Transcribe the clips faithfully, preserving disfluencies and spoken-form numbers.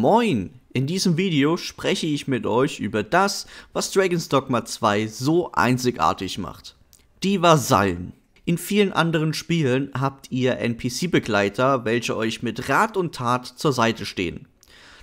Moin! In diesem Video spreche ich mit euch über das, was Dragon's Dogma zwei so einzigartig macht. Die Vasallen. In vielen anderen Spielen habt ihr N P C-Begleiter, welche euch mit Rat und Tat zur Seite stehen.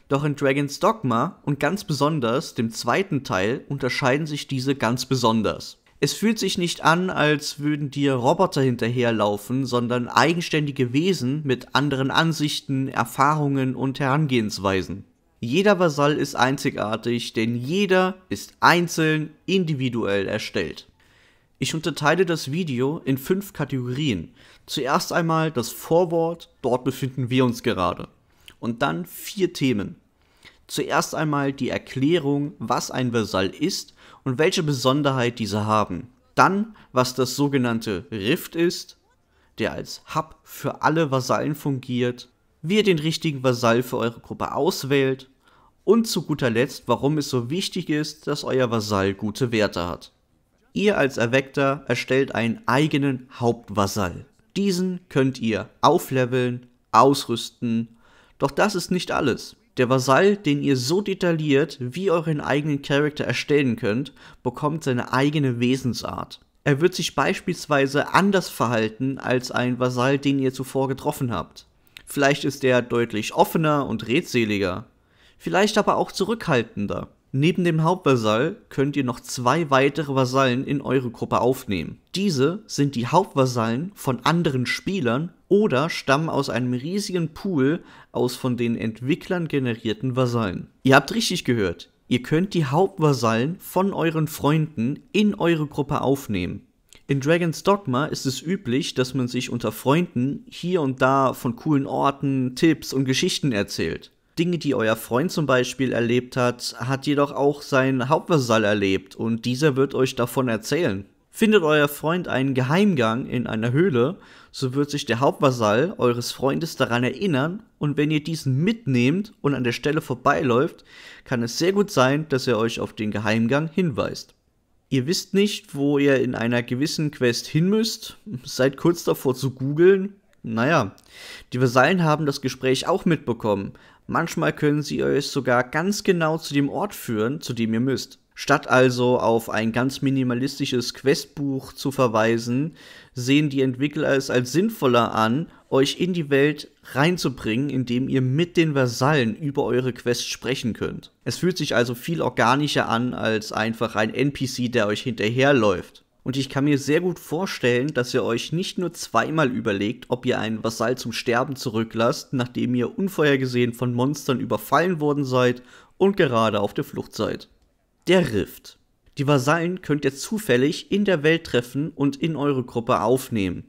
Doch in Dragon's Dogma und ganz besonders dem zweiten Teil unterscheiden sich diese ganz besonders. Es fühlt sich nicht an, als würden dir Roboter hinterherlaufen, sondern eigenständige Wesen mit anderen Ansichten, Erfahrungen und Herangehensweisen. Jeder Vasall ist einzigartig, denn jeder ist einzeln, individuell erstellt. Ich unterteile das Video in fünf Kategorien. Zuerst einmal das Vorwort, dort befinden wir uns gerade. Und dann vier Themen. Zuerst einmal die Erklärung, was ein Vasall ist und welche Besonderheit diese haben. Dann, was das sogenannte Rift ist, der als Hub für alle Vasallen fungiert, wie ihr den richtigen Vasall für eure Gruppe auswählt und zu guter Letzt, warum es so wichtig ist, dass euer Vasall gute Werte hat. Ihr als Erweckter erstellt einen eigenen Hauptvasall. Diesen könnt ihr aufleveln, ausrüsten, doch das ist nicht alles. Der Vasall, den ihr so detailliert wie euren eigenen Charakter erstellen könnt, bekommt seine eigene Wesensart. Er wird sich beispielsweise anders verhalten als ein Vasall, den ihr zuvor getroffen habt. Vielleicht ist er deutlich offener und redseliger, vielleicht aber auch zurückhaltender. Neben dem Hauptvasall könnt ihr noch zwei weitere Vasallen in eure Gruppe aufnehmen. Diese sind die Hauptvasallen von anderen Spielern oder stammen aus einem riesigen Pool aus von den Entwicklern generierten Vasallen. Ihr habt richtig gehört, ihr könnt die Hauptvasallen von euren Freunden in eure Gruppe aufnehmen. In Dragon's Dogma ist es üblich, dass man sich unter Freunden hier und da von coolen Orten, Tipps und Geschichten erzählt. Dinge, die euer Freund zum Beispiel erlebt hat, hat jedoch auch sein Hauptvasall erlebt und dieser wird euch davon erzählen. Findet euer Freund einen Geheimgang in einer Höhle, so wird sich der Hauptvasall eures Freundes daran erinnern und wenn ihr diesen mitnehmt und an der Stelle vorbeiläuft, kann es sehr gut sein, dass er euch auf den Geheimgang hinweist. Ihr wisst nicht, wo ihr in einer gewissen Quest hin müsst, seid kurz davor zu googeln. Naja, die Vasallen haben das Gespräch auch mitbekommen. Manchmal können sie euch sogar ganz genau zu dem Ort führen, zu dem ihr müsst. Statt also auf ein ganz minimalistisches Questbuch zu verweisen, sehen die Entwickler es als sinnvoller an, euch in die Welt reinzubringen, indem ihr mit den Vasallen über eure Quest sprechen könnt. Es fühlt sich also viel organischer an, als einfach ein N P C, der euch hinterherläuft. Und ich kann mir sehr gut vorstellen, dass ihr euch nicht nur zweimal überlegt, ob ihr einen Vasall zum Sterben zurücklasst, nachdem ihr unvorhergesehen von Monstern überfallen worden seid und gerade auf der Flucht seid. Der Rift. Die Vasallen könnt ihr zufällig in der Welt treffen und in eure Gruppe aufnehmen.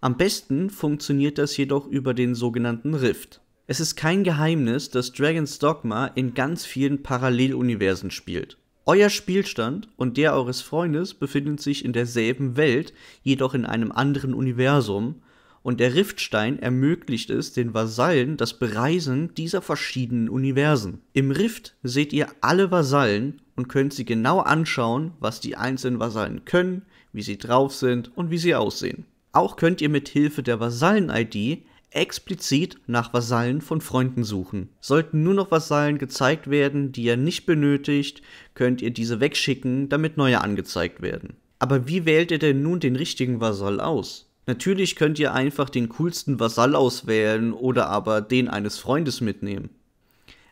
Am besten funktioniert das jedoch über den sogenannten Rift. Es ist kein Geheimnis, dass Dragon's Dogma in ganz vielen Paralleluniversen spielt. Euer Spielstand und der eures Freundes befinden sich in derselben Welt, jedoch in einem anderen Universum, und der Riftstein ermöglicht es den Vasallen das Bereisen dieser verschiedenen Universen. Im Rift seht ihr alle Vasallen und könnt sie genau anschauen, was die einzelnen Vasallen können, wie sie drauf sind und wie sie aussehen. Auch könnt ihr mit Hilfe der Vasallen-I D explizit nach Vasallen von Freunden suchen. Sollten nur noch Vasallen gezeigt werden, die ihr nicht benötigt, könnt ihr diese wegschicken, damit neue angezeigt werden. Aber wie wählt ihr denn nun den richtigen Vasall aus? Natürlich könnt ihr einfach den coolsten Vasall auswählen oder aber den eines Freundes mitnehmen.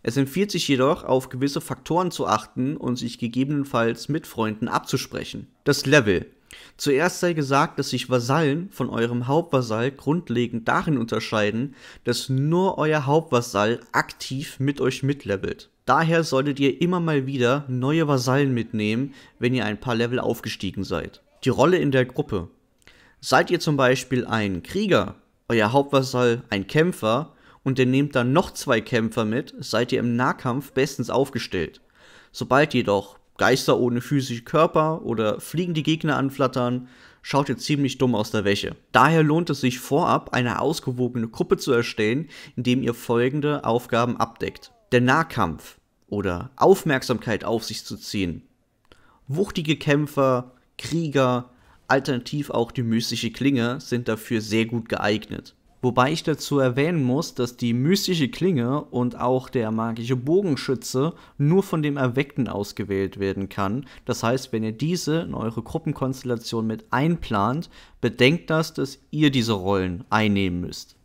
Es empfiehlt sich jedoch, auf gewisse Faktoren zu achten und sich gegebenenfalls mit Freunden abzusprechen. Das Level. Zuerst sei gesagt, dass sich Vasallen von eurem Hauptvasall grundlegend darin unterscheiden, dass nur euer Hauptvasall aktiv mit euch mitlevelt. Daher solltet ihr immer mal wieder neue Vasallen mitnehmen, wenn ihr ein paar Level aufgestiegen seid. Die Rolle in der Gruppe. Seid ihr zum Beispiel ein Krieger, euer Hauptvasall ein Kämpfer und ihr nehmt dann noch zwei Kämpfer mit, seid ihr im Nahkampf bestens aufgestellt. Sobald jedoch Geister ohne physischen Körper oder fliegende Gegner anflattern, schaut ihr ziemlich dumm aus der Wäsche. Daher lohnt es sich vorab, eine ausgewogene Gruppe zu erstellen, indem ihr folgende Aufgaben abdeckt. Der Nahkampf oder Aufmerksamkeit auf sich zu ziehen. Wuchtige Kämpfer, Krieger, alternativ auch die mystische Klinge sind dafür sehr gut geeignet. Wobei ich dazu erwähnen muss, dass die mystische Klinge und auch der magische Bogenschütze nur von dem Erweckten ausgewählt werden kann. Das heißt, wenn ihr diese in eure Gruppenkonstellation mit einplant, bedenkt das, dass ihr diese Rollen einnehmen müsst.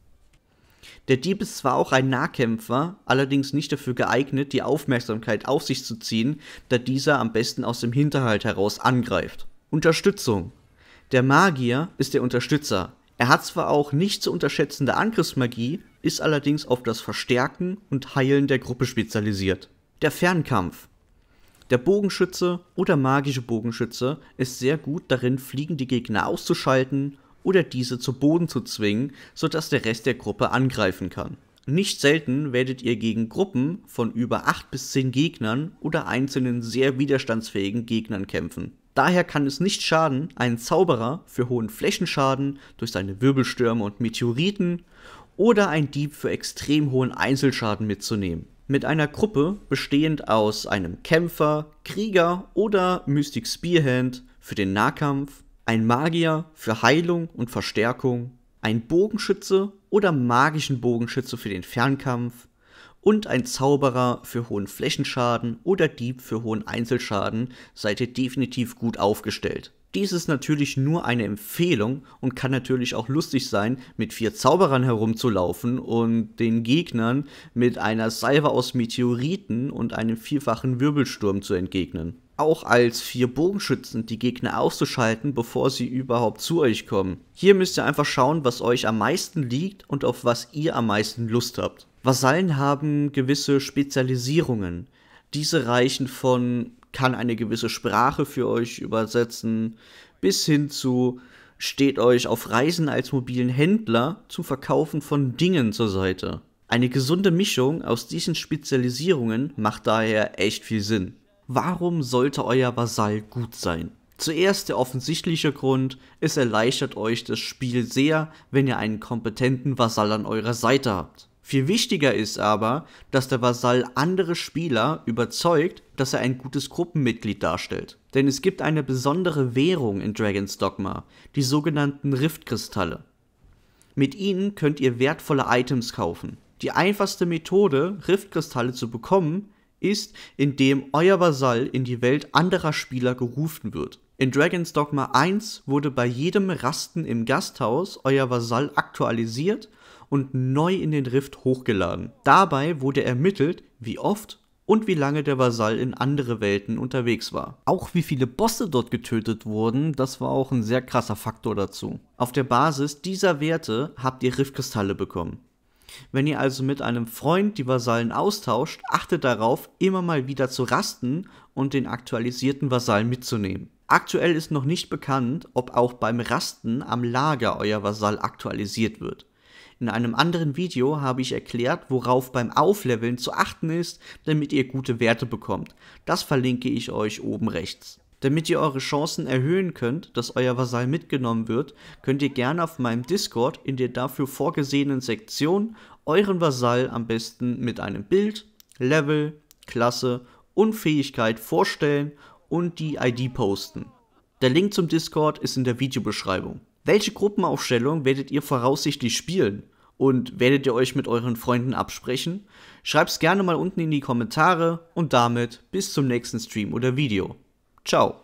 Der Dieb ist zwar auch ein Nahkämpfer, allerdings nicht dafür geeignet, die Aufmerksamkeit auf sich zu ziehen, da dieser am besten aus dem Hinterhalt heraus angreift. Unterstützung. Der Magier ist der Unterstützer. Er hat zwar auch nicht zu unterschätzende Angriffsmagie, ist allerdings auf das Verstärken und Heilen der Gruppe spezialisiert. Der Fernkampf. Der Bogenschütze oder magische Bogenschütze ist sehr gut darin, fliegende Gegner auszuschalten oder diese zu Boden zu zwingen, sodass der Rest der Gruppe angreifen kann. Nicht selten werdet ihr gegen Gruppen von über acht bis zehn Gegnern oder einzelnen sehr widerstandsfähigen Gegnern kämpfen. Daher kann es nicht schaden, einen Zauberer für hohen Flächenschaden durch seine Wirbelstürme und Meteoriten oder einen Dieb für extrem hohen Einzelschaden mitzunehmen. Mit einer Gruppe bestehend aus einem Kämpfer, Krieger oder Mystic Spearhand für den Nahkampf, ein Magier für Heilung und Verstärkung, ein Bogenschütze oder magischen Bogenschütze für den Fernkampf, und ein Zauberer für hohen Flächenschaden oder Dieb für hohen Einzelschaden seid ihr definitiv gut aufgestellt. Dies ist natürlich nur eine Empfehlung und kann natürlich auch lustig sein, mit vier Zauberern herumzulaufen und den Gegnern mit einer Salve aus Meteoriten und einem vierfachen Wirbelsturm zu entgegnen. Auch als vier Bogenschützen die Gegner auszuschalten, bevor sie überhaupt zu euch kommen. Hier müsst ihr einfach schauen, was euch am meisten liegt und auf was ihr am meisten Lust habt. Vasallen haben gewisse Spezialisierungen. Diese reichen von, kann eine gewisse Sprache für euch übersetzen, bis hin zu, steht euch auf Reisen als mobilen Händler zum Verkaufen von Dingen zur Seite. Eine gesunde Mischung aus diesen Spezialisierungen macht daher echt viel Sinn. Warum sollte euer Vasall gut sein? Zuerst der offensichtliche Grund, es erleichtert euch das Spiel sehr, wenn ihr einen kompetenten Vasall an eurer Seite habt. Viel wichtiger ist aber, dass der Vasall andere Spieler überzeugt, dass er ein gutes Gruppenmitglied darstellt. Denn es gibt eine besondere Währung in Dragon's Dogma, die sogenannten Riftkristalle. Mit ihnen könnt ihr wertvolle Items kaufen. Die einfachste Methode, Riftkristalle zu bekommen, ist, indem euer Vasall in die Welt anderer Spieler gerufen wird. In Dragon's Dogma eins wurde bei jedem Rasten im Gasthaus euer Vasall aktualisiert und neu in den Rift hochgeladen. Dabei wurde ermittelt, wie oft und wie lange der Vasall in andere Welten unterwegs war. Auch wie viele Bosse dort getötet wurden, das war auch ein sehr krasser Faktor dazu. Auf der Basis dieser Werte habt ihr Riftkristalle bekommen. Wenn ihr also mit einem Freund die Vasallen austauscht, achtet darauf, immer mal wieder zu rasten und den aktualisierten Vasall mitzunehmen. Aktuell ist noch nicht bekannt, ob auch beim Rasten am Lager euer Vasall aktualisiert wird. In einem anderen Video habe ich erklärt, worauf beim Aufleveln zu achten ist, damit ihr gute Werte bekommt. Das verlinke ich euch oben rechts. Damit ihr eure Chancen erhöhen könnt, dass euer Vasall mitgenommen wird, könnt ihr gerne auf meinem Discord in der dafür vorgesehenen Sektion euren Vasall am besten mit einem Bild, Level, Klasse und Fähigkeit vorstellen und die I D posten. Der Link zum Discord ist in der Videobeschreibung. Welche Gruppenaufstellung werdet ihr voraussichtlich spielen? Und werdet ihr euch mit euren Freunden absprechen? Schreibt's gerne mal unten in die Kommentare und damit bis zum nächsten Stream oder Video. Ciao!